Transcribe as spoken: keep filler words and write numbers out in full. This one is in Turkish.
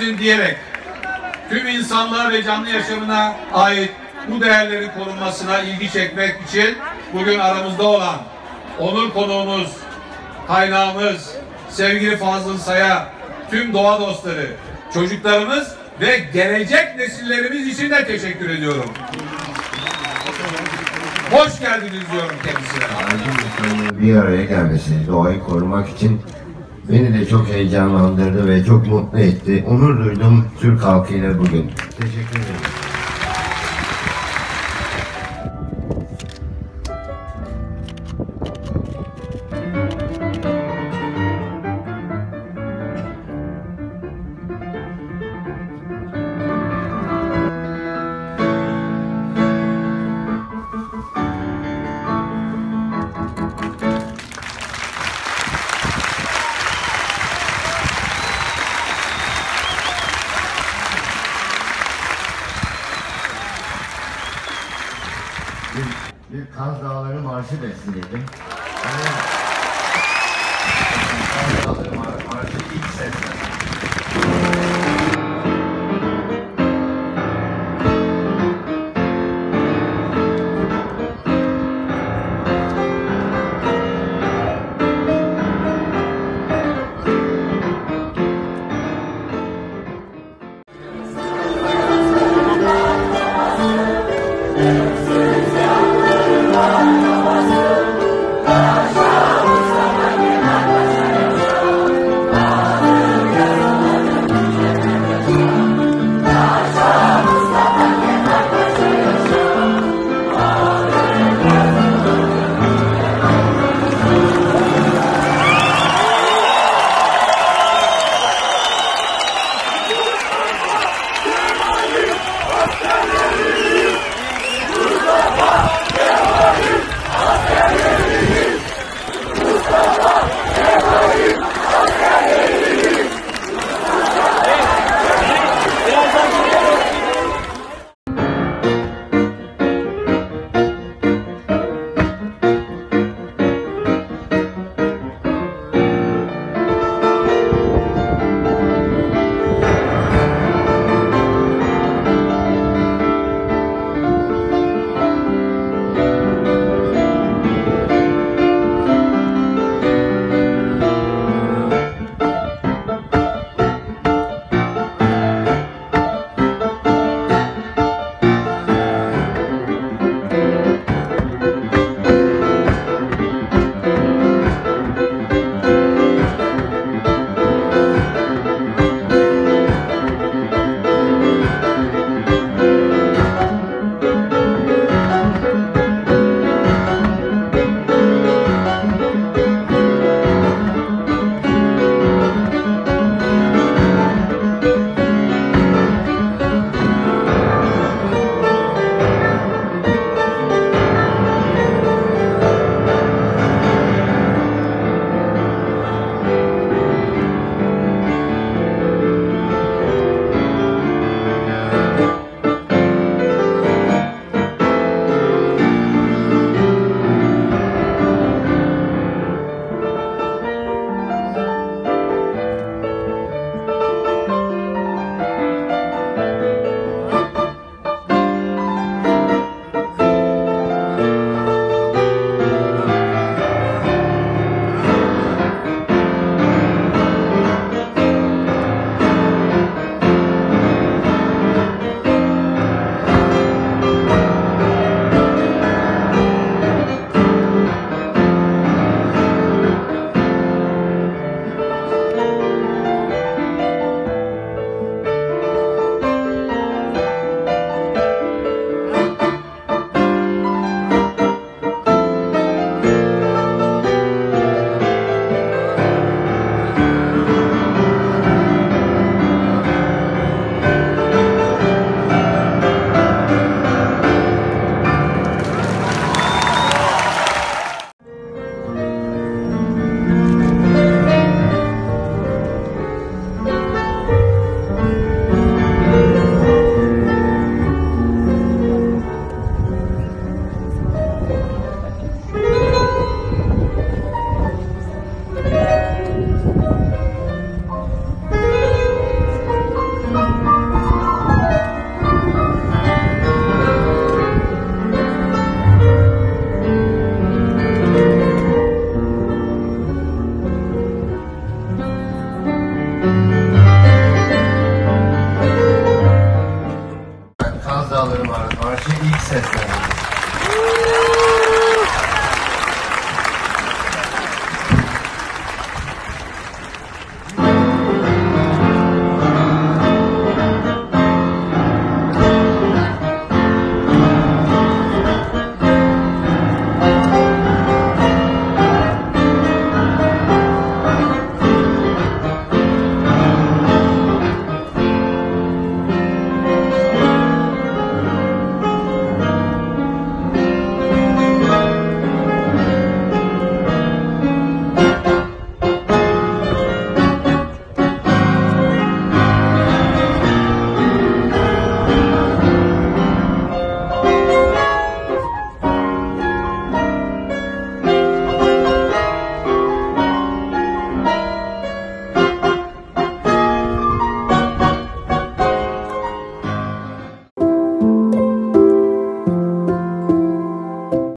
yüzyıl diyerek tüm insanlığa ve canlı yaşamına ait bu değerlerin korunmasına ilgi çekmek için bugün aramızda olan onur konuğumuz, kaynağımız, sevgili Fazıl Say'a, tüm doğa dostları, çocuklarımız ve gelecek nesillerimiz için de teşekkür ediyorum. Hoş geldiniz diyorum kendisine. Ağacın bir araya gelmesi, doğayı korumak için beni de çok heyecanlandırdı ve çok mutlu etti. Onur duydum Türk halkıyla bugün. Teşekkür ederim. Bir Kaz Dağları Marşı bestedim.